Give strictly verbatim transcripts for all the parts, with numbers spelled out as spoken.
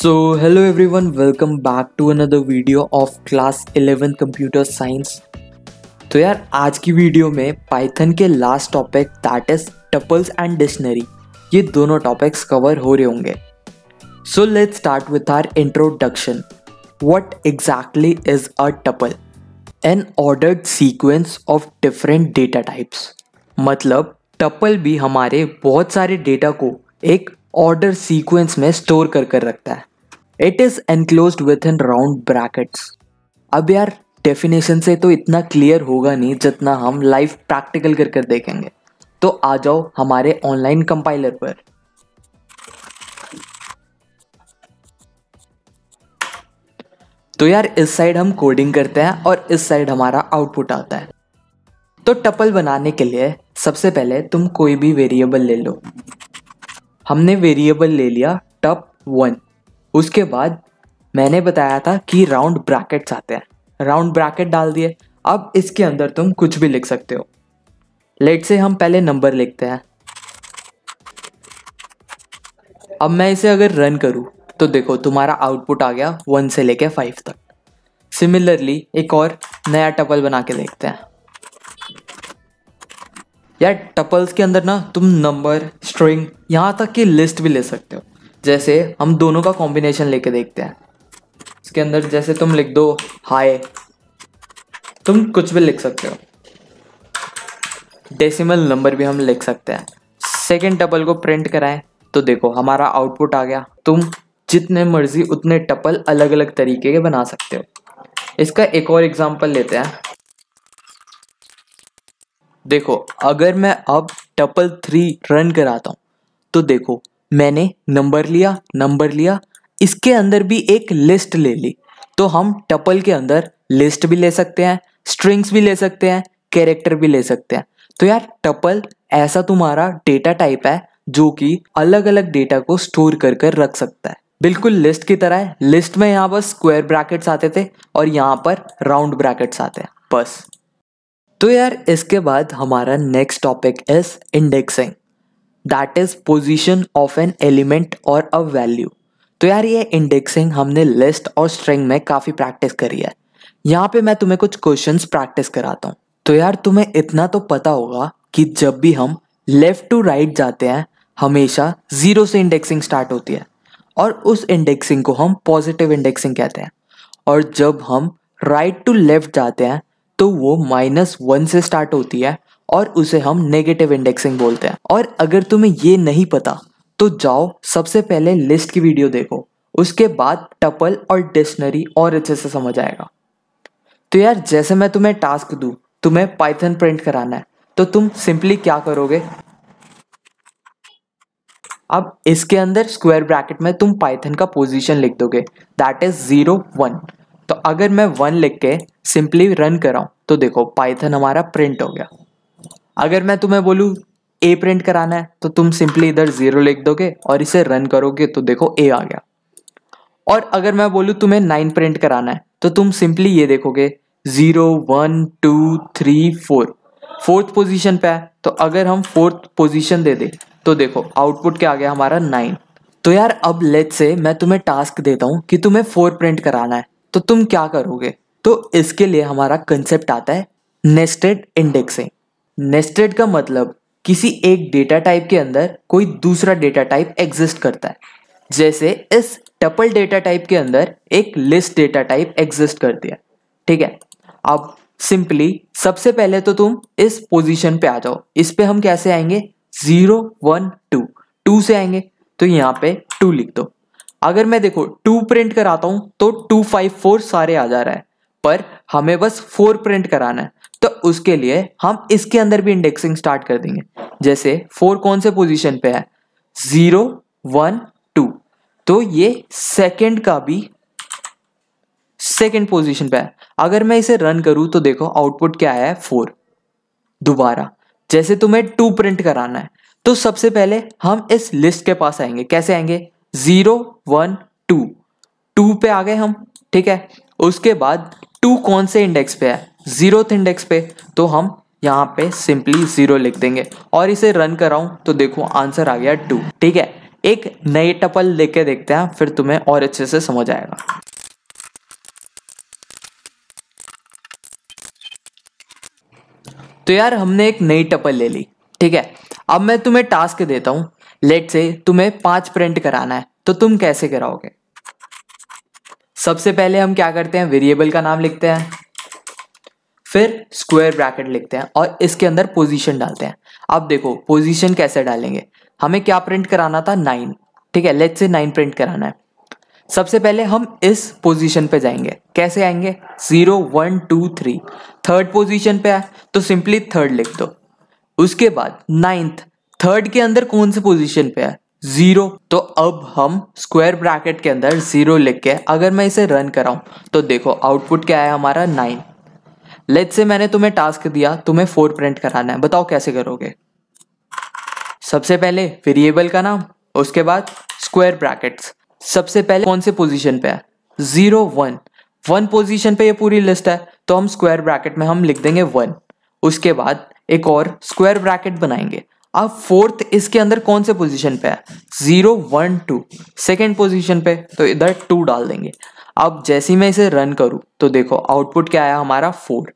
So hello everyone, welcome back to another video of class eleven computer science। तो यार आज की video में पाइथन के last topic that is tuples and dictionary, ये दोनों टॉपिक्स कवर हो रहे होंगे। So let's start with our introduction. What exactly is a tuple? An ordered sequence of different data types. मतलब टपल भी हमारे बहुत सारे डेटा को एक ऑर्डर सीक्वेंस में स्टोर कर कर रखता है। It is enclosed within round brackets. अब यार डेफिनेशन से तो इतना क्लियर होगा नहीं जितना हम लाइव प्रैक्टिकल कर कर देखेंगे, तो आ जाओ हमारे ऑनलाइन कंपाइलर पर। तो यार इस साइड हम कोडिंग करते हैं और इस साइड हमारा आउटपुट आता है। तो टपल बनाने के लिए सबसे पहले तुम कोई भी वेरिएबल ले लो। हमने वेरिएबल ले लिया टप वन। उसके बाद मैंने बताया था कि राउंड ब्रैकेट्स आते हैं, राउंड ब्रैकेट डाल दिए। अब इसके अंदर तुम कुछ भी लिख सकते हो। लेट से हम पहले नंबर लिखते हैं। अब मैं इसे अगर रन करूं तो देखो तुम्हारा आउटपुट आ गया वन से लेकर फाइव तक। सिमिलरली एक और नया टपल बना के देखते हैं। यार टपल्स के अंदर ना तुम नंबर, स्ट्रिंग, यहाँ तक कि लिस्ट भी ले सकते हो। जैसे हम दोनों का कॉम्बिनेशन लेके देखते हैं। इसके अंदर जैसे तुम लिख दो हाय, तुम कुछ भी लिख सकते हो। डेसिमल नंबर भी हम लिख सकते हैं। सेकेंड टपल को प्रिंट कराएं तो देखो हमारा आउटपुट आ गया। तुम जितने मर्जी उतने टपल अलग अलग तरीके के बना सकते हो। इसका एक और एग्जाम्पल लेते हैं। देखो अगर मैं अब टपल थ्री रन कराता हूँ तो देखो मैंने नंबर लिया, नंबर लिया, इसके अंदर भी एक लिस्ट ले ली। तो हम टपल के अंदर लिस्ट भी ले सकते हैं, स्ट्रिंग्स भी ले सकते हैं, कैरेक्टर भी ले सकते हैं। तो यार टपल ऐसा तुम्हारा डेटा टाइप है जो कि अलग अलग डेटा को स्टोर कर कर रख सकता है, बिल्कुल लिस्ट की तरह है। लिस्ट में यहाँ पर स्क्वायर ब्रैकेट्स आते थे और यहाँ पर राउंड ब्रैकेट्स आते हैं, बस। तो यार इसके बाद हमारा next topic is indexing, that is position of an element और अ वैल्यू। तो यार ये इंडेक्सिंग हमने लिस्ट और स्ट्रिंग में काफ़ी प्रैक्टिस करी है। यहाँ पे मैं तुम्हें कुछ क्वेश्चंस प्रैक्टिस कराता हूँ। तो यार तुम्हें इतना तो पता होगा कि जब भी हम लेफ़्ट टू राइट जाते हैं हमेशा ज़ीरो से इंडेक्सिंग स्टार्ट होती है और उस इंडेक्सिंग को हम पॉजिटिव इंडेक्सिंग कहते हैं। और जब हम राइट टू लेफ़्ट जाते हैं तो वो माइनस वन से स्टार्ट होती है और उसे हम नेगेटिव इंडेक्सिंग बोलते हैं। और अगर तुम्हें ये नहीं पता तो जाओ सबसे पहले लिस्ट की वीडियो देखो, उसके बाद टपल और डिक्शनरी और अच्छे से समझ आएगा। तो यार जैसे मैं तुम्हें टास्क दूं, तुम्हें पाइथन प्रिंट कराना है, तो तुम सिंपली क्या करोगे? अब इसके अंदर स्क्वायर ब्रैकेट में तुम पाइथन का पोजिशन लिख दोगे, दैट इज जीरो वन। तो अगर मैं वन लिख के सिंपली रन कराऊं तो देखो पाइथन हमारा प्रिंट हो गया। अगर मैं तुम्हें बोलूं ए प्रिंट कराना है तो तुम सिंपली इधर जीरो लिख दोगे और इसे रन करोगे तो देखो ए आ गया। और अगर मैं बोलूं तुम्हें नाइन प्रिंट कराना है तो तुम सिंपली ये देखोगे zero one two three four, fourth position पे है। तो अगर हम फोर्थ पोजीशन दे दें तो देखो आउटपुट क्या आ गया हमारा नाइन। तो यार अब लेट्स से मैं तुम्हें टास्क देता हूँ कि तुम्हें फोर प्रिंट कराना है तो तुम क्या करोगे? तो इसके लिए हमारा कंसेप्ट आता है नेस्टेड इंडेक्सिंग। नेस्टेड का मतलब किसी एक डेटा टाइप के अंदर कोई दूसरा डेटा टाइप एग्जिस्ट करता है। जैसे इस टपल डेटा टाइप के अंदर एक लिस्ट डेटा टाइप एग्जिस्ट करती है, ठीक है। अब सिंपली सबसे पहले तो तुम इस पोजीशन पे आ जाओ। इस पे हम कैसे आएंगे? जीरो वन टू, टू से आएंगे तो यहाँ पे टू लिख दो। अगर मैं देखो टू प्रिंट कराता हूँ तो टू फाइव फोर सारे आ जा रहा है, पर हमें बस फोर प्रिंट कराना है। तो उसके लिए हम इसके अंदर भी इंडेक्सिंग स्टार्ट कर देंगे। जैसे फोर कौन से पोजीशन पे है? Zero one two. तो ये सेकंड का भी सेकंड पोजीशन पे है। अगर मैं इसे रन करूँ तो देखो आउटपुट क्या आया है? फोर। दोबारा जैसे तुम्हें टू प्रिंट कराना है तो सबसे पहले हम इस लिस्ट के पास आएंगे। कैसे आएंगे? जीरो वन टू, टू पे आ गए हम, ठीक है। उसके बाद टू कौन से इंडेक्स पे है? जीरोथ इंडेक्स पे। तो हम यहाँ पे सिंपली जीरो लिख देंगे और इसे रन कराऊं तो देखो आंसर आ गया टू, ठीक है। एक नए टपल लेके देखते हैं, फिर तुम्हें और अच्छे से समझ आएगा। तो यार हमने एक नई टपल ले ली, ठीक है। अब मैं तुम्हें टास्क देता हूं, लेट से तुम्हें पांच प्रिंट कराना है, तो तुम कैसे कराओगे? सबसे पहले हम क्या करते हैं, वेरिएबल का नाम लिखते हैं, फिर स्क्वायर ब्रैकेट लिखते हैं और इसके अंदर पोजीशन डालते हैं। अब देखो पोजीशन कैसे डालेंगे, हमें क्या प्रिंट कराना था, नाइन, ठीक है। लेट से नाइन प्रिंट कराना है। सबसे पहले हम इस पोजीशन पे जाएंगे, कैसे आएंगे, zero one two three, third position पे है तो सिंपली थर्ड लिख दो। उसके बाद नाइन्थ, थर्ड के अंदर कौन से पोजीशन पे है, जीरो, तो अब हम स्क्वायर ब्रैकेट के अंदर जीरो लिख के अगर मैं इसे रन कराऊं तो देखो आउटपुट क्या है हमारा, नाइन। लेट्स से मैंने तुम्हें टास्क दिया, तुम्हें फोर प्रिंट कराना है, बताओ कैसे करोगे? सबसे पहले वेरिएबल का नाम, उसके बाद स्क्वायर ब्रैकेट्स, सबसे पहले कौन से पोजीशन पे है, जीरो वन, वन पोजीशन पे ये पूरी लिस्ट है तो हम स्क्वायर ब्रैकेट में हम लिख देंगे वन। उसके बाद एक और स्क्वायर ब्रैकेट बनाएंगे। अब फोर्थ इसके अंदर कौन से पोजीशन पे है, zero one two, second position पे, तो इधर टू डाल देंगे। अब जैसे ही मैं इसे रन करूँ तो देखो आउटपुट क्या आया हमारा, फोर,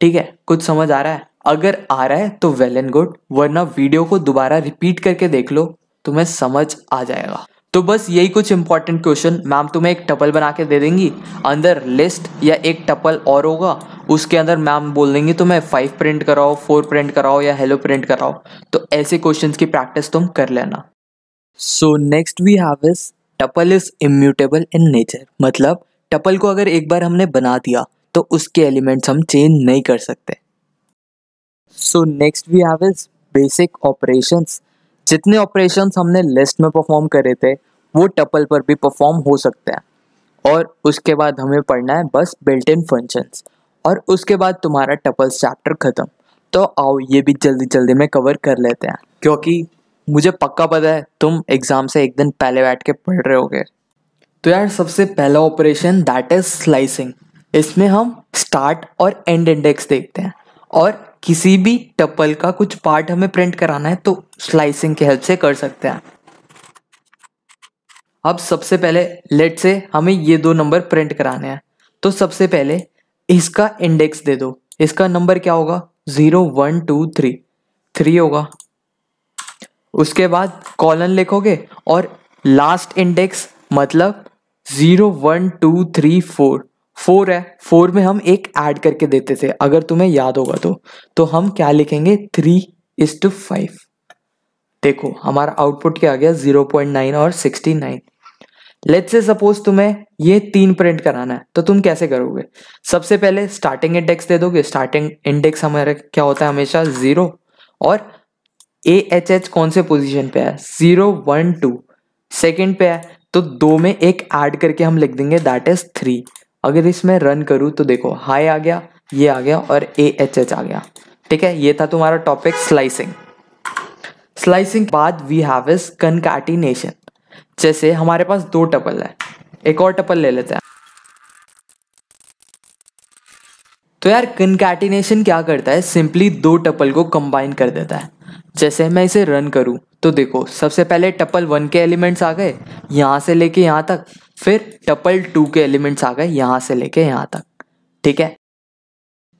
ठीक है। कुछ समझ आ रहा है? अगर आ रहा है तो वेल एंड गुड, वरना वीडियो को दोबारा रिपीट करके देख लो, तुम्हें समझ आ जाएगा। तो बस यही कुछ इंपॉर्टेंट क्वेश्चन, मैम तुम्हें एक टपल बना के दे देंगी, अंदर लिस्ट या एक टपल और होगा, उसके अंदर मैम बोल देंगी तुम्हें फाइव प्रिंट कराओ, फोर प्रिंट कराओ या हेलो प्रिंट कराओ। तो ऐसे क्वेश्चंस की प्रैक्टिस तुम कर लेना। So next we have is tuple is immutable in nature, मतलब टपल को अगर एक बार हमने बना दिया तो उसके एलिमेंट्स हम चेंज नहीं कर सकते। So next we have is basic operations. जितने ऑपरेशंस हमने लिस्ट में परफॉर्म करे थे वो टपल पर भी परफॉर्म हो सकते हैं, और उसके बाद हमें पढ़ना है बस बिल्ट इन फंक्शंस, और उसके बाद तुम्हारा टपल्स चैप्टर खत्म। तो आओ ये भी जल्दी जल्दी में कवर कर लेते हैं, क्योंकि मुझे पक्का पता है तुम एग्ज़ाम से एक दिन पहले बैठ के पढ़ रहे होगे। तो यार सबसे पहला ऑपरेशन दैट इज स्लाइसिंग, इसमें हम स्टार्ट और एंड इंडेक्स देखते हैं, और किसी भी टपल का कुछ पार्ट हमें प्रिंट कराना है तो स्लाइसिंग की हेल्प से कर सकते हैं। अब सबसे पहले लेट से हमें ये दो नंबर प्रिंट कराने हैं, तो सबसे पहले इसका इंडेक्स दे दो। इसका नंबर क्या होगा, zero one two three, three होगा। उसके बाद कॉलन लिखोगे और लास्ट इंडेक्स, मतलब zero one two three four, four है, फोर में हम एक ऐड करके देते थे अगर तुम्हें याद होगा तो तो हम क्या लिखेंगे, थ्री इज टू फाइव। देखो हमारा आउटपुट क्या आ गया, जीरो पॉइंट नाइन और sixty nine. Let's say suppose तुम्हें ये तीन प्रिंट कराना है तो तुम कैसे करोगे? सबसे पहले स्टार्टिंग इंडेक्स दे दोगे, स्टार्टिंग इंडेक्स हमारा क्या होता है हमेशा, जीरो, और ए एच एच कौन से पोजिशन पे है, जीरो वन टू, सेकेंड पे है तो दो में एक ऐड करके हम लिख देंगे दैट इज थ्री। अगर इसमें रन करूँ तो देखो हाई आ गया, ये आ गया और ए एच एच आ गया, ठीक है। ये था तुम्हारा टॉपिक स्लाइसिंग। स्लाइसिंग के बाद वी हैव इज कनकैटिनेशन। जैसे हमारे पास दो टपल है, एक और टपल ले लेते हैं। तो यार कनकैटिनेशन क्या करता है, सिंपली दो टपल को कंबाइन कर देता है। जैसे मैं इसे रन करूँ तो देखो सबसे पहले टपल वन के एलिमेंट्स आ गए यहाँ से लेके यहाँ तक, फिर टपल टू के एलिमेंट्स आ गए यहाँ से लेके यहाँ तक, ठीक है।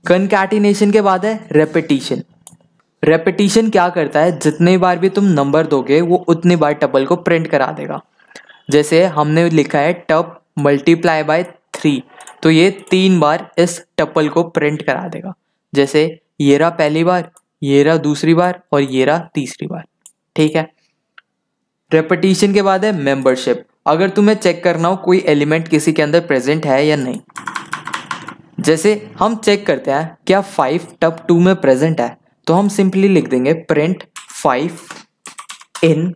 कनकैटिनेशन के बाद है रेपिटिशन। रेपिटिशन क्या करता है, जितने बार भी तुम नंबर दोगे वो उतनी बार टपल को प्रिंट करा देगा। जैसे हमने लिखा है टप मल्टीप्लाई बाय थ्री, तो ये तीन बार इस टपल को प्रिंट करा देगा। जैसे ये रहा पहली बार, ये रहा दूसरी बार और ये रहा तीसरी बार, ठीक है। रेपिटिशन के बाद है मेंबरशिप। अगर तुम्हें चेक करना हो कोई एलिमेंट किसी के अंदर प्रेजेंट है या नहीं, जैसे हम चेक करते हैं क्या फाइव टप टू में प्रेजेंट है, तो हम सिंपली लिख देंगे print five in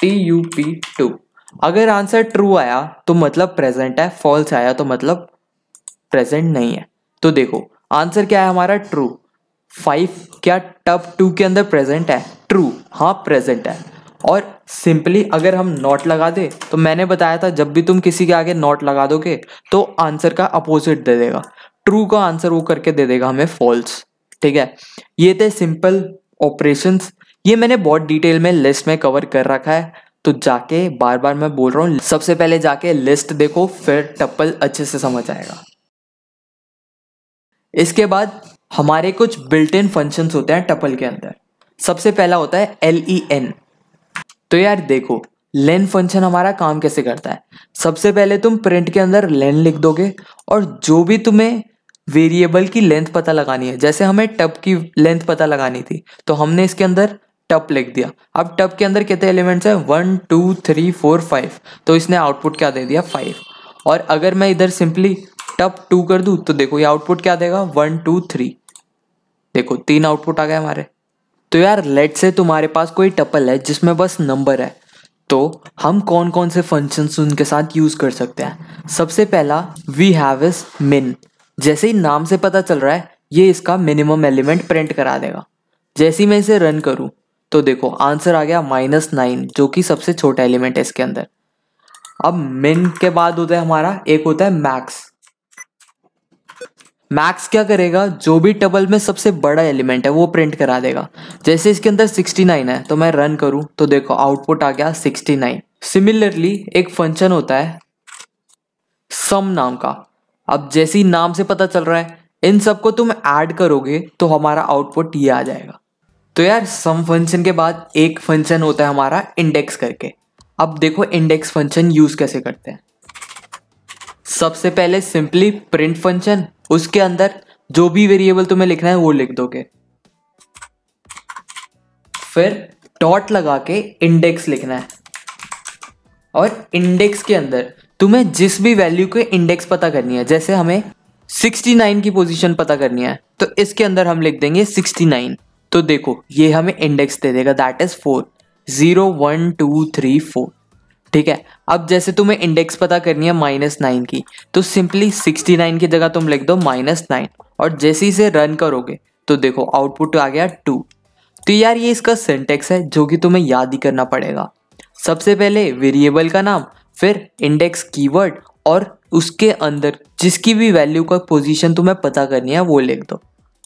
T U P two. अगर आंसर ट्रू आया तो मतलब प्रेजेंट है, फॉल्स आया तो मतलब प्रेजेंट नहीं है। तो देखो आंसर क्या है हमारा, ट्रू। फाइव क्या टप टू के अंदर प्रेजेंट है, ट्रू, हाँ प्रेजेंट है। और सिंपली अगर हम नॉट लगा दे तो मैंने बताया था जब भी तुम किसी के आगे नॉट लगा दोगे तो आंसर का अपोजिट दे देगा, ट्रू का आंसर वो करके दे देगा हमें फॉल्स, ठीक है। ये थे सिंपल ऑपरेशंस, ये मैंने बहुत डिटेल में लिस्ट में कवर कर रखा है, तो जाके बार बार मैं बोल रहा हूँ, सबसे पहले जाके लिस्ट देखो, फिर टप्पल अच्छे से समझ आएगा। इसके बाद हमारे कुछ बिल्ट इन फंक्शंस होते हैं टपल के अंदर। सबसे पहला होता है len। तो यार देखो, len फंक्शन हमारा काम कैसे करता है। सबसे पहले तुम प्रिंट के अंदर len लिख दोगे और जो भी तुम्हें वेरिएबल की लेंथ पता लगानी है, जैसे हमें tup की लेंथ पता लगानी थी तो हमने इसके अंदर tup लिख दिया। अब tup के अंदर कितने एलिमेंट्स हैं, one two three four five, तो इसने आउटपुट क्या दे दिया, फाइव। और अगर मैं इधर सिंपली टप टू कर दूं तो देखो ये आउटपुट क्या देगा, वन टू थ्री। देखो तीन आउटपुट आ गए हमारे। तो यार लेट से तुम्हारे पास कोई टपल है जिसमें बस नंबर है, तो हम कौन कौन से फंक्शंस उनके साथ यूज कर सकते हैं। सबसे पहला वी हैव इज मिन। जैसे ही नाम से पता चल रहा है ये इसका मिनिमम एलिमेंट प्रिंट करा देगा। जैसे ही मैं इसे रन करूँ तो देखो आंसर आ गया माइनस नाइन, जो कि सबसे छोटा एलिमेंट है इसके अंदर। अब मिन के बाद होता है हमारा एक होता है मैक्स। मैक्स क्या करेगा, जो भी टपल में सबसे बड़ा एलिमेंट है वो प्रिंट करा देगा। जैसे इसके अंदर सिक्सटी नाइन है तो मैं रन करूं तो देखो आउटपुट आ गया सिक्सटी नाइन। सिमिलरली एक फंक्शन होता है सम नाम का। अब जैसे ही नाम से पता चल रहा है इन सबको तुम ऐड करोगे तो हमारा आउटपुट ये आ जाएगा। तो यार सम फंक्शन के बाद एक फंक्शन होता है हमारा इंडेक्स करके। अब देखो इंडेक्स फंक्शन यूज कैसे करते हैं। सबसे पहले सिंपली प्रिंट फंक्शन, उसके अंदर जो भी वेरिएबल तुम्हें लिखना है वो लिख दोगे, फिर डॉट लगा के इंडेक्स लिखना है और इंडेक्स के अंदर तुम्हें जिस भी वैल्यू के इंडेक्स पता करनी है, जैसे हमें सिक्सटी नाइन की पोजीशन पता करनी है तो इसके अंदर हम लिख देंगे सिक्सटी नाइन। तो देखो ये हमें इंडेक्स दे देगा, that is four, zero one two three four, ठीक है। अब जैसे तुम्हें इंडेक्स पता करनी है माइनस नाइन की, तो सिंपली सिक्सटी नाइन की जगह तुम लिख दो माइनस नाइन और जैसे ही से रन करोगे तो देखो आउटपुट आ गया टू। तो यार ये इसका सिंटेक्स है जो कि तुम्हें याद ही करना पड़ेगा। सबसे पहले वेरिएबल का नाम, फिर इंडेक्स कीवर्ड और उसके अंदर जिसकी भी वैल्यू का पोजिशन तुम्हें पता करनी है वो लिख दो,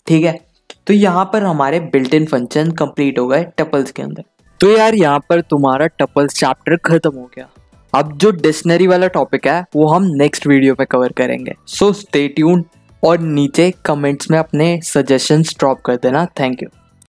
ठीक है। तो यहाँ पर हमारे बिल्ट इन फंक्शन कंप्लीट हो गए टपल्स के अंदर। तो यार यहाँ पर तुम्हारा टपल्स चैप्टर खत्म हो गया। अब जो डिक्शनरी वाला टॉपिक है वो हम नेक्स्ट वीडियो पे कवर करेंगे, सो स्टे ट्यून्ड और नीचे कमेंट्स में अपने सजेशंस ड्रॉप कर देना। Thank you.